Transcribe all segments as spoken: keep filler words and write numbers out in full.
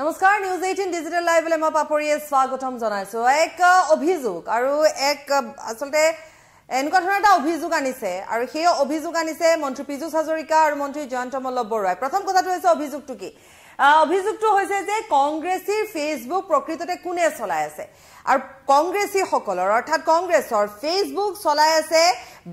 नमस्कार न्यूज अठारह digital live ले पापरिये स्वागतम जनाइছো एक अभिजुक आरो एक असलते एनका धरण এটা অভিযোগ আনিছে আৰু সেই অভিযোগ আনিছে মন্ত্রী পিজুষ হাজৰিকা আৰু মন্ত্রী জয়ন্ত মল্ল বৰুৱাই প্ৰথম কথাটো হৈছে অভিযোগটো কি অভিযোগটো হৈছে যে কংগ্ৰেছৰ ফেসবুক প্ৰকৃততে কোনে চলাই আছে আৰু কংগ্ৰেছী সকলৰ অৰ্থাৎ কংগ্ৰেছৰ ফেসবুক চলাই আছে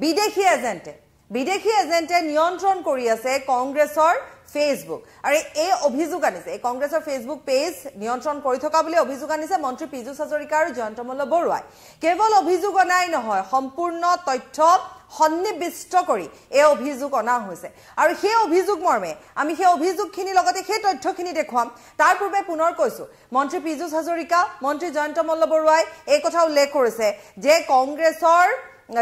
বিদেশী এজেন্টে বিদেশী এজেন্টে নিয়ন্ত্ৰণ কৰি আছে কংগ্ৰেছৰ फेसबुक और ये अभियोग आनिছে कांग्रेसर फेसबुक पेज नियंत्रण कर थका बुले अभियोग आनिছে मंत्री पीयूष हजारिका और जयंत मल्ल बरुवा केवल अभियोग अनाई नहय सम्पूर्ण तथ्य सन्निविष्ट करी ए अभियोग अना হৈছে আৰু সেই অভিযোগ মৰ্মে আমি সেই অভিযোগখিনি লগতে সেই তথ্যখিনি দেখুৱাম তাৰ পূৰ্বে পুনৰ কৈছো মন্ত্ৰী পীযুষ হাজৰিকা মন্ত্ৰী জয়ন্ত মল্ল বৰুৱাই এই কথা উল্লেখ কৰিছে যে কংগ্ৰেছৰ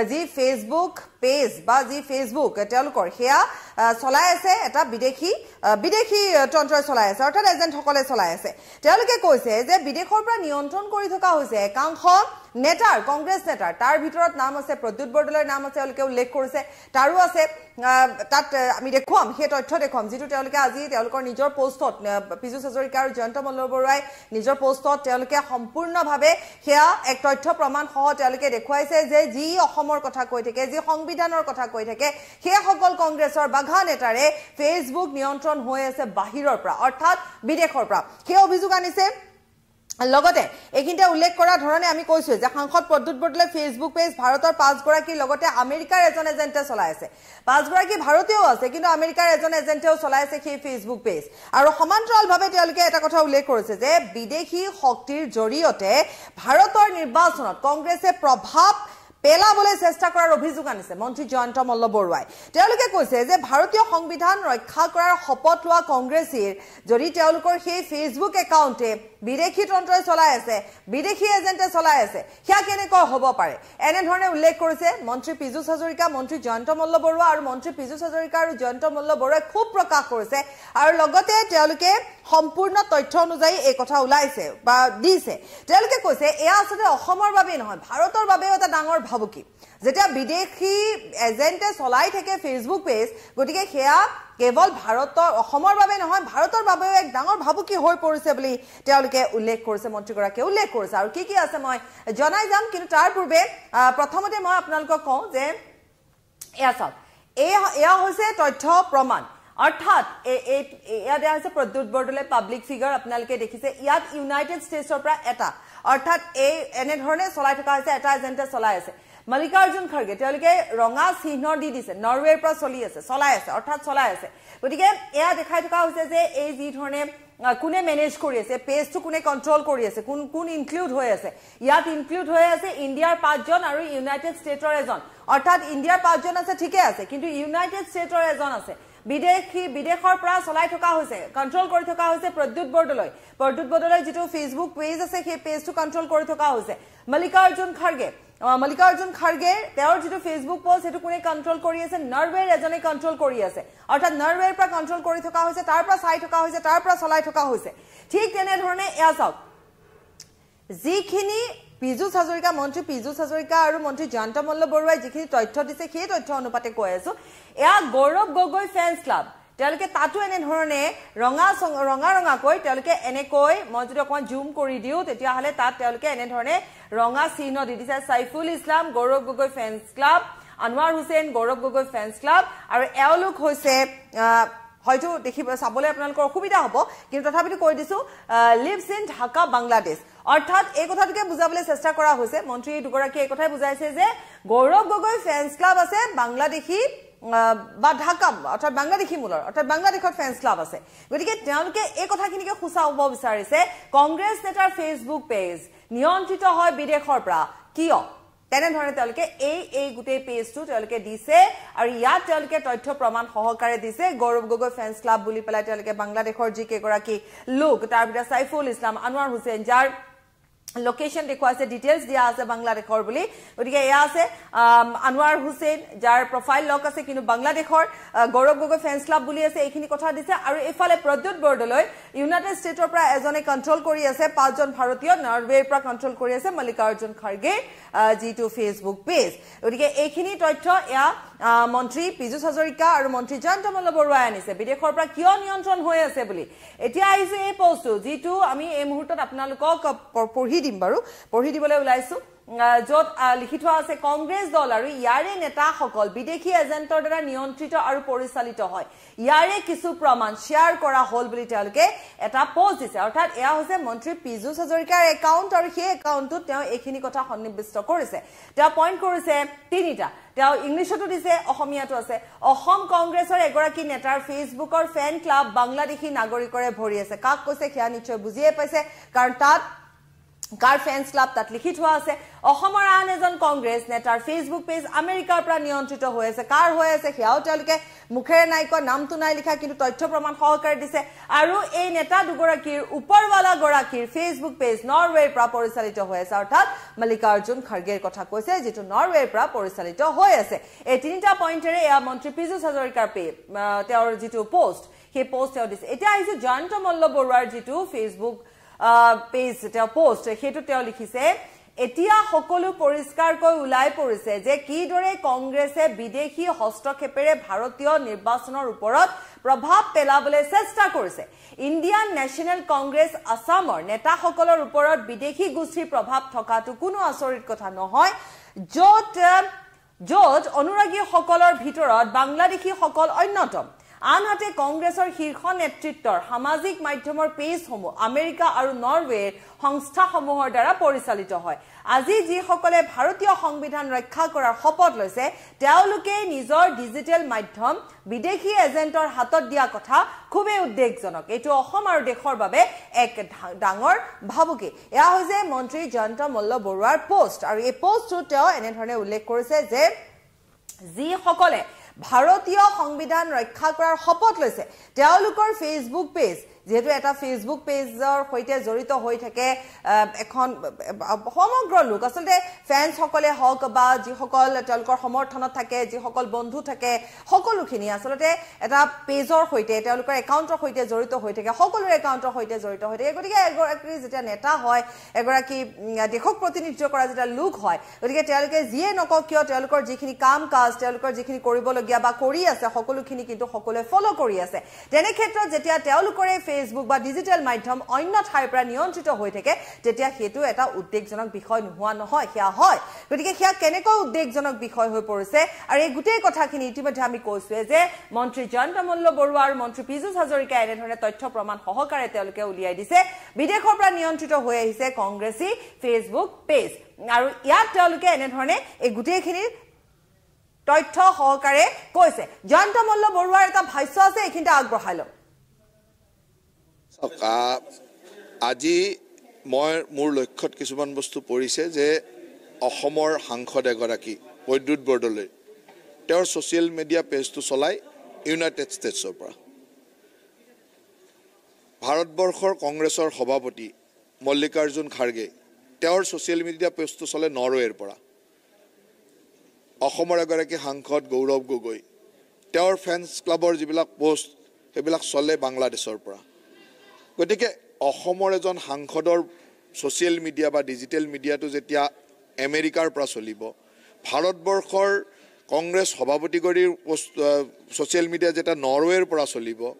जी फेसबुक पेज बा जी फेसबुक चलाय आछे विदेशी विदेशी तंत्र चलाय आछे अर्थात एजेंट सकले चलाय आछे तेलके কৈছে जे विदेशर पर नियंत्रण करि थका होइसे एकांश नेतार कांग्रेस नेतार तार भितरत नाम आछे प्रद्युत बरदलैर नाम आछे एलके उल्लेख करिसे तारो आछे तात आमी देखुवाम हे तथ्य देखुवाम जितु तेलके आजि तेलकर निजर पोस्टत पीयूष हजारिका आरु जयंत मल्ल बरुवाई निजर पोस्टत तेलके सम्पूर्णभावे हेया एक तथ्य प्रमाण सह तेलके देखुवाइसे जे जी অসমৰ কথা কৈ থাকে যে সংবিধানৰ কথা কৈ থাকে হে সকল কংগ্ৰেছৰ বাঘা নেতাৰে ফেসবুক নিয়ন্ত্ৰণ হৈ আছে বাহিৰৰ পৰা অৰ্থাৎ বিদেশৰ পৰা হে অভিযোগ আনিছে লগতে এইখিনিতে উল্লেখ কৰা ধৰণে আমি কৈছো যে সাংসদ প্ৰদ্যুৎ বৰদলৈ ফেসবুক পেজ ভাৰতৰ পাঁচগৰাকীৰ লগতে আমেৰিকাৰ এজন এজেন্টে চলাই আছে পাঁচগৰাকী ভাৰতীয়ও আছে কিন্তু আমেৰিকাৰ এজন এজেন্টেও চলাই আছে সেই ফেসবুক পেজ আৰু সমান্তৰালভাৱে তেওঁলোকে এটা কথা উল্লেখ কৰিছে যে বিদেশী শক্তিৰ জৰিয়তে ভাৰতৰ নিৰ্বাচনত কংগ্ৰেছে প্ৰভাৱ पेलाबले चेष्टा करार अभियोग आनिছে मंत्री जयंत मल्ल बरुवाई तेलके কৈছে যে भारतीय संविधान रक्षा करार शपथ लोৱা কংগ্ৰেছৰ যদি তেওলোকৰ সেই फेसबुक একাউণ্টে বিদেশী তন্ত্ৰই চলাই আছে বিদেশী এজেন্টে চলাই আছে কিয়া কেনেকৈ হ'ব পাৰে এনে ধৰণে উল্লেখ কৰিছে মন্ত্ৰী পীযুষ হাজৰিকা মন্ত্ৰী জয়ন্ত মল্ল বৰুৱা আৰু মন্ত্ৰী পীযুষ হাজৰিকা আৰু জয়ন্ত মল্ল বৰুৱাই খুব প্ৰকাশ কৰিছে আৰু লগতে তেওলোকে সম্পূৰ্ণ তথ্য অনুযায়ী এই কথা উলাইছে বা দিছে তেওলোকে কৈছে এয়া আসলে অসমৰ বাবে নহয় ভাৰতৰ বাবেও এটা ডাঙৰ ভাবুকি जेटा विदेशी एजेंटे चलाई थे फेसबुक पेज गति के केवल भारत नहय भारतर बाबेओ एक डांगर भाबुकी होय परिसे बुली तेओलोके उल्लेख करिसे मन्त्रीगराकीये उल्लेख करिसे आरु कि कि आछे मैं जनाइ जाम किन्तु तार पूर्वे प्रथमते मैं आपनालोকক कওঁ जे एया सब एया एया होइसे तथ्य प्रमाण অর্থাৎ प्रद्युत बरदलै पब्लिक फिगर आपनालोके देखिसे इयात यूनाइटेड स्टेट्सर पर एटा अर्थात ए एने धरणे चलाई थका होइसे एटा एजेंटे चलाई आछे मल्लिकार्जुन खड़गे तेलके रंगा चिन्ह दी दिसे नरवेर पर चली आछे चलाई आछे अर्थात चलाई आछे गतिके एया देखाइ थका होइसे जे ए जी धरणे কোনে মেনেজ কৰি আছে পেজটো কোনে কন্ট্রোল কৰি আছে কোন কোন ইনক্লুড হৈ আছে ইয়াত ইনক্লুড হৈ আছে ইন্ডিয়াৰ পাঁচজন আৰু ইউনাইটেড ষ্টেটৰ এজন অৰ্থাৎ ইন্ডিয়াৰ পাঁচজন আছে ঠিকে আছে কিন্তু ইউনাইটেড ষ্টেটৰ এজন আছে বিদেশী বিদেশৰ পৰা চলাই থকা হৈছে কন্ট্রোল কৰি থকা হৈছে প্ৰদ্যুত বৰদলৈ প্ৰদ্যুত বৰদলৈ যেটো ফেসবুক পেজ আছে সেই পেজটো কন্ট্রোল কৰি থকা হৈছে মল্লিকাৰ্জুন খৰ্গে मल्लिकार्जुन खड़गे जो फेसबुक पोस्ट कोने कंट्रोल कर नरवेर एजने कंट्रोल कर अर्थात नरवेर पर कंट्रोल कर चाई थका चलाई थका ठीक जीखिनी पीयूष हजारिका मंत्री पीयूष हजारिका और मंत्री जयंत मल्ल बरुवाई जी तथ्य दी है तथ्य अनुपाते कैसो एया गौरव गगोई फैंस क्लाब तेलके तातो एने धरणे रंगा रंगा रंगाको तेलके एनेकै मैं जो अक जूम कर दिओ तेतिया हले तात तेलके एने धरणे रंगा चिन्ह दी दिसे Saiful Islam Gaurav Gogoi fans club Anwar Hussain Gaurav Gogoi fans club और एवलोक होइसे हयतो देखि साबले आपनालोकर असुविधा हबो किन्तु तथापितो কৈ दिसु लिव्स इन ढाका बांग्लादेश अर्थात एक कथाटुके बुझाबले चेष्टा करा होइसे मंत्री दुगराकी एक कथाय बुझाइसे जे गौरव गोगोई फैंस क्लाब आछे बांग्लादेशी ढाका अर्थात बांग्लादेशी मूलर अर्थात बांग्लादेश फैंस क्लाब आछे गतिके ए कथाखिनिके खुचाब विचारिसे कांग्रेस नेतार फेसबुक पेज नियंत्रित हय विदेशर पर किय तेने धरणे तेलके ए ए गुटे पेजटु तेलके दिसे आरु इयात तेलके तथ्य प्रमाण सहकारे दिसे गौरव गगोई फैंस क्लाब बुली पेलाय तेलके बांग्लादेशर जी केगराकी लोक तार भितर साइफुल इस्लाम अनवार हुसैन जार लोकेशन रिक्वायर्स डिटेल्स दिया आसे बांग्ला देखोर बोली और ये यहाँ से अनवार हुसैन जार प्रोफाइल लॉक आसे किन्हों बांग्ला देखोर गौरव गोगोई फैंस क्लब बोली आसे एक ही निकोठा दिसे और इफाले प्रद्युत बर्दलोई यूनाइटेड स्टेट्स पर ऐसोंने कंट्रोल कोरी आसे पांच जन भारतीय नॉर्वे पर कंट्रोल कोरी आसे मल्लिकार्जुन खड़गे जी टू फेसबुक पेज और ये एक ही तथ्य या मंत्री पीयूष हजारिका और मंत्री जयंत मल्ल बरुवा आनिसे बिदेशर पर किय नियंत्रण होय आसे बोली एटा आइसे ए पोस्ट जी टू आमी ए मुहूर्तत आपनालोक पढ़ि बारू पढ़ी दीबले उलाइसु जो लिखित आसे कांग्रेस दल और यारे नेता सकल विदेशी एजेंटर द्वारा नियंत्रित और परिचालित है यारे किछु प्रमाण शेयर करा होल बुली तेलके एटा पोस्ट दिसे अर्थात या होसे मंत्री पीयूष हजारिकार अकाउंट और हे अकाउंट तें एखिनि कथा सन्निविष्ट करिसे तें पॉइंट करिसे तीनिटा तें इंग्लिशतो दिसे असमियातो आसे असम कांग्रेसर एगराकी नेतार फेसबुकर फैन क्लाब बांग्लादेशी नागरिकरे भरि आसे काक कइसे ख्या निश्चय बुझिए पाइसे कारण तात कार फैंस क्लाब तक लिखित हुआ से अहमर आन एजन कांग्रेस नेतार फेसबुक पेज अमेरिकार पर नियंत्रित हो ऐसे कार हो ऐसे ख्याल चल के मुखेर नायक नाम तो नहीं लिखा किंतु तथ्य प्रमाण सहकार दिसे आरो ए नेता दुगराकीर ऊपर वाला गराकीर फेसबुक पेज नॉर्वे पर परिचालित हो ऐसे अर्थात मल्लिकार्जुन खड़गेर कथा कइसे जेतु नॉर्वे पर परिचालित हो ऐसे ए तीनटा पॉइंटरे या मंत्री पीयूष हजारिकार पे तेर जेतु पोस्ट हे पोस्ट तेर दिस एटा आइसे जयंत मल्ल बरुवार जेतु फेसबुक पेज तेर पोस्ट हेतु तेर लिखिसे एतिया हकलु परिष्कार কৈ উলাই পৰিছে যে কি দৰে কংগ্ৰেছে বিদেশী হস্তক্ষেপেৰে ভাৰতীয় নিৰ্বাচনৰ ওপৰত প্ৰভাৱ পেলাবলৈ চেষ্টা কৰিছে ইন্ডিয়ান ন্যাশনাল কংগ্ৰেছ আসামৰ নেতাসকলৰ ওপৰত বিদেশী গোষ্ঠীৰ প্ৰভাৱ থকাটো কোনো আচৰিত কথা নহয় য'ত য'ত অনুৰাগীসকলৰ ভিতৰত বাংলাদেশীসকল অন্যতম आनहाते कांग्रेसर शीर्ष नेतृत्वर सामाजिक माध्यम पेज समूह अमेरिका और नॉर्वेर संस्था समूह द्वारा परिचालित है आज जिसके भारतीय संविधान रक्षा कर शपथ लैसे निजर डिजिटल माध्यम विदेशी एजेंटर हाथत दिया कथा खूबे उद्वेगजनक यू और देशर एक डांगर भावुकी एया मंत्री जयंत मल्ल बरुवार पोस्ट और यह पोस्ट एने उल्लेख कर जिसके भारतीय संविधान रक्षा कर शपथ लैसे फेसबुक पेज जेहेतु एटा फेसबुक पेजर सहित जड़ित हो थाके एखन समग्र लोक आसलते फैन्सकले हक बा जिसकल तेलकर समर्थनत थाके जिसकल बंधु थाके सकलोखिनि आसलते एटा पेजर सहित तेलकर एकाउंटर सहित जड़ित हो थाके सकलोर एकाउंटर सहित जड़ित हो थाके गतिके एगराकी जेटा नेता हय एगराकी देशक प्रतिनिधित्व करा जेटा लोक हय गतिके तेलके जिए नकक किय तेलकर जिखिनि काम काज तेलकर जिखिनि करिबलगिया बा करि आसे सकलोखिनि किन्तु सकलोए फलो करि आसे तेने क्षेत्रत जेटा तेलकरे फेसबुक बा डिजिटल माध्यम अन्य ठाइर पर नियंत्रित हो थाके तेतिया हेतु एटा उद्वेगजनक विषय नुआ नहय ह्या हय गतिके ह्या केनेको उद्वेगजनक विषय हो परिसे आरो ए गुटे कथाखिनि इतिमध्ये आमी কৈছোৱে जे मंत्री जयंत मल्ल बरुवा आरो मंत्री पीयूष हजारिका एने धरणे तथ्य प्रमाण सहकारे तेलके उलियाइ दिसे विदेशर पर नियंत्रित हो आहिसे कांग्रेसी फेसबुक पेज आरो या तेलके एने धरणे ए गुटेखिनि तथ्य सहकारे কৈছে जयंत मल्ल बरुवार एटा भाष्य आसे एखिनटा आग्रहालो আজি মই মোৰ লক্ষ্যত কিছুমান বস্তু পৰিছে যে অসমৰ সাংসদ এগৰাকী প্ৰদ্যুত বৰদলৈ তেওঁৰ ছ'চিয়েল মিডিয়া পেজটো চলাই ইউনাইটেড ষ্টেটছৰ পৰা ভাৰতবৰ্ষৰ কংগ্ৰেছৰ সভাপতি মল্লিকাৰ্জুন খাৰ্গে তেওঁৰ ছ'চিয়েল মিডিয়া পেজটো চলাই নৰৱেৰ পৰা অসমৰ এগৰাকী সাংসদ গৌৰৱ গগৈ তেওঁৰ ফেন্স ক্লাবৰ যিবিলাক পোষ্ট সেইবিলাক চলে বাংলাদেশৰ পৰা गतिके अहोमर एजन सांसदर सोशियल मीडिया बा डिजिटल मीडिया तो जेतिया अमेरिकार पर चलिबो भारतवर्षर कांग्रेस सभापतिगरीर पोस्ट सोशियल मीडिया जेटा नॉर्वेर पर चलिबो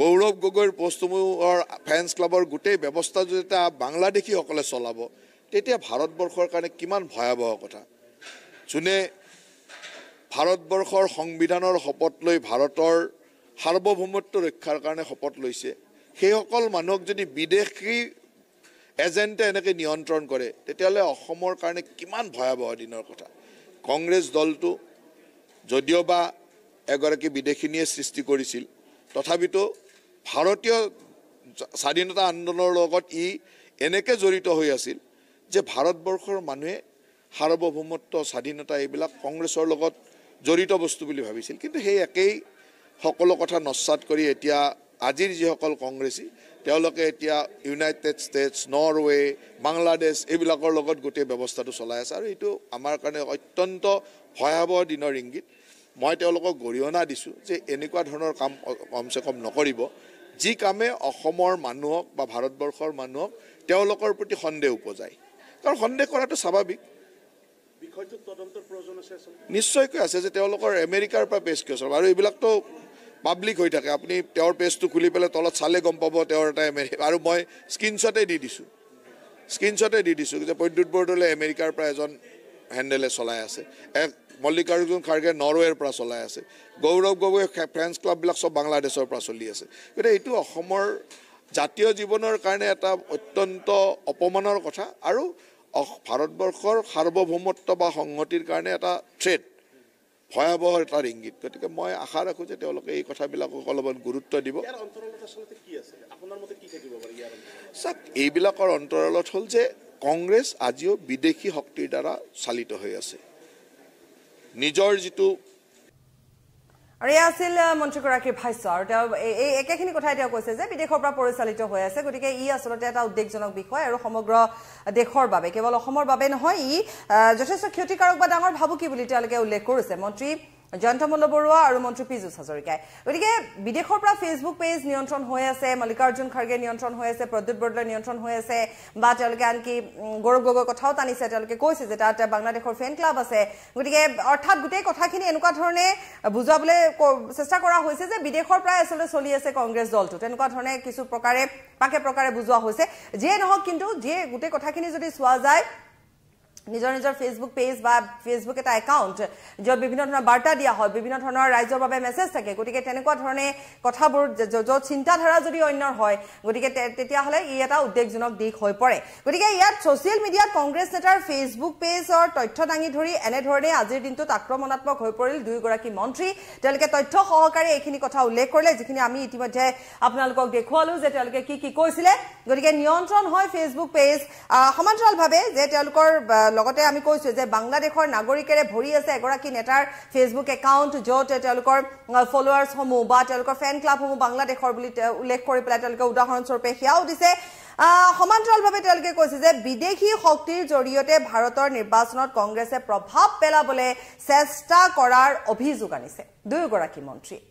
गौरव गोगोईर पोस्टमुर फैंस क्लाबर गोटे व्यवस्था जेटा बांग्लादेशी हकले चलाबो तेतिया भारतवर्षर कारणे किमान भयावह कथा जुने भारतवर्षर संविधानर शपथ लै भारतर सार्वभौमत्व रक्षार कारणे शपथ लैसे সেইসকল মানুহক যদি বিদেশী এজেণ্টে এনেকৈ নিয়ন্ত্ৰণ কৰে তেতিয়াহ'লে অসমৰ কাৰণে কিমান ভয়াৱহ দিনৰ কথা কংগ্ৰেছ দলটো যদিওবা এগৰাকী বিদেশীয়ে সৃষ্টি কৰিছিল তথাপিতো ভাৰতীয় স্বাধীনতা আন্দোলনৰ লগত ই এনেকৈ জড়িত হৈ আছিল যে ভাৰতবৰ্ষৰ মানুহে সাৰ্বভৌমত্ব স্বাধীনতা এইবিলাক কংগ্ৰেছৰ লগত জড়িত বস্তু বুলি ভাবিছিল কিন্তু সেই একেই সকলো কথা নস্যাৎ কৰি এতিয়া আজিৰ যিসকল কংগ্ৰেছী তেওঁলোকে এতিয়া ইউনাইটেড ষ্টেটস নৰৱে বাংলাদেশ এইবিলাকৰ লগত গোটেই ব্যৱস্থাটো চলাই আছে আৰু এইটো আমাৰ কাৰণে অত্যন্ত ভয়াৱহ দিনৰ ইংগিত। মই তেওঁলোকক গৰিহণা দিছোঁ যে এনেকুৱা ধৰণৰ কাম কমসে কম নকৰিব, যি কামে অসমৰ মানুহক বা ভাৰতবৰ্ষৰ মানুহক তেওঁলোকৰ প্ৰতি সন্দেহ উপজায়। কাৰণ সন্দেহ কৰাটো স্বাভাৱিক, নিশ্চয়কৈ আছে যে তেওঁলোকৰ আমেৰিকাৰ পৰা পেজ কেছ আৰু এইবিলাকতো পাব্লিক হৈ থাকে। আপুনি তেওঁৰ পেজটো খুলি পেলাই তলত চালে গম পাব তেওঁৰ এটা আমেৰিকা, আৰু মই স্ক্ৰীনশ্বটে দি দিছোঁ স্ক্ৰীনশ্বটে দি দিছোঁ যে প্ৰদ্যুৎ বৰদলৈ আমেৰিকাৰ পৰা এজন হেণ্ডেলে চলাই আছে, এক মল্লিকাৰ্জুন খাৰ্গে নৰৱেৰ পৰা চলাই আছে, গৌৰৱ গগৈ ফ্ৰেন্স ক্লাববিলাক চব বাংলাদেশৰ পৰা চলি আছে। গতিকে এইটো অসমৰ জাতীয় জীৱনৰ কাৰণে এটা অত্যন্ত অপমানৰ কথা আৰু ভাৰতবৰ্ষৰ সাৰ্বভৌমত্ব বা সংহতিৰ কাৰণে এটা থ্ৰেট, ভয়াৱহ এটা ইংগিত। গতিকে মই আশা ৰাখোঁ যে তেওঁলোকে এই কথাবিলাকক অলপমান গুৰুত্ব দিব। চাওক, এইবিলাকৰ অন্তৰালত হ'ল যে কংগ্ৰেছ আজিও বিদেশী শক্তিৰ দ্বাৰা চালিত হৈ আছে। নিজৰ যিটো আৰু এয়া আছিল মন্ত্ৰীগৰাকীৰ ভাষ্য আৰু তেওঁ এই একেখিনি কথা এতিয়া কৈছে যে বিদেশৰ পৰা পৰিচালিত হৈ আছে। গতিকে ই আচলতে এটা উদ্বেগজনক বিষয় আৰু সমগ্ৰ দেশৰ বাবে, কেৱল অসমৰ বাবে নহয়, ই যথেষ্ট ক্ষতিকাৰক বা ডাঙৰ ভাবুকি বুলি তেওঁলোকে উল্লেখ কৰিছে, মন্ত্ৰী জয়ন্ত মল্ল বৰুৱা আৰু মন্ত্ৰী পীযুষ হাজৰিকাই। গতিকে বিদেশৰ পৰা ফেচবুক পেজ নিয়ন্ত্ৰণ হৈ আছে, মল্লিকাৰ্জুন খাৰ্গে নিয়ন্ত্ৰণ হৈ আছে, প্ৰদ্যুৎ বৰদলৈ নিয়ন্ত্ৰণ হৈ আছে, বা তেওঁলোকে আনকি গৌৰৱ গগৈ কথাও টানিছে। তেওঁলোকে কৈছে যে তাত বাংলাদেশৰ ফেন ক্লাব আছে। গতিকে অৰ্থাৎ গোটেই কথাখিনি এনেকুৱা ধৰণে বুজাবলৈ চেষ্টা কৰা হৈছে যে বিদেশৰ পৰাই আচলতে চলি আছে কংগ্ৰেছ দলটো, তেনেকুৱা ধৰণে কিছু প্ৰকাৰে পাকে প্ৰকাৰে বুজোৱা হৈছে। যিয়ে নহওক, কিন্তু যিয়ে গোটেই কথাখিনি যদি চোৱা যায়, নিজৰ নিজৰ ফেচবুক পেজ বা ফেচবুক এটা একাউণ্ট য'ত বিভিন্ন ধৰণৰ বাৰ্তা দিয়া হয়, বিভিন্ন ধৰণৰ ৰাইজৰ বাবে মেছেজ থাকে। গতিকে তেনেকুৱা ধৰণে কথাবোৰ য'ত চিন্তাধাৰা যদি অন্যৰ হয়, গতিকে তেতিয়াহ'লে ই এটা উদ্বেগজনক দিশ হৈ পৰে। গতিকে ইয়াত ছ'চিয়েল মিডিয়াত কংগ্ৰেছ নেতাৰ ফেচবুক পেজৰ তথ্য দাঙি ধৰি এনেধৰণে আজিৰ দিনটোত আক্ৰমণাত্মক হৈ পৰিল দুয়োগৰাকী মন্ত্ৰী। তেওঁলোকে তথ্য সহকাৰে এইখিনি কথা উল্লেখ কৰিলে, যিখিনি আমি ইতিমধ্যে আপোনালোকক দেখুৱালোঁ যে তেওঁলোকে কি কি কৈছিলে। গতিকে নিয়ন্ত্ৰণ হয় ফেচবুক পেজ, সমান্তৰালভাৱে যে তেওঁলোকৰ লগতে আমি কৈছো যে বাংলাদেশৰ নাগৰিকেৰে ভৰি আছে এগৰাকী নেতাৰ ফেচবুক একাউণ্ট, য'ত তেওঁলোকৰ ফলোৱাৰ্ছসমূহ বা তেওঁলোকৰ ফেন ক্লাবসমূহ বাংলাদেশৰ বুলি উল্লেখ কৰি পেলাই তেওঁলোকে উদাহৰণস্বৰূপে সেয়াও দিছে। সমান্তৰালভাৱে তেওঁলোকে কৈছে যে বিদেশী শক্তিৰ জৰিয়তে ভাৰতৰ নিৰ্বাচনত কংগ্ৰেছে প্ৰভাৱ পেলাবলৈ চেষ্টা কৰাৰ অভিযোগ আনিছে দুয়োগৰাকী মন্ত্ৰীয়ে।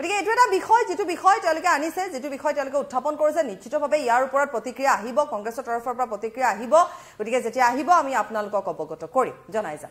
গতিকে এইটো এটা বিষয়, যিটো বিষয় তেওঁলোকে আনিছে, যিটো বিষয় তেওঁলোকে উত্থাপন কৰিছে, নিশ্চিতভাৱে ইয়াৰ ওপৰত প্ৰতিক্ৰিয়া আহিব, কংগ্ৰেছৰ তৰফৰ পৰা প্ৰতিক্ৰিয়া আহিব। গতিকে যেতিয়া আহিব আমি আপোনালোকক অৱগত কৰিম, জনাই যাম।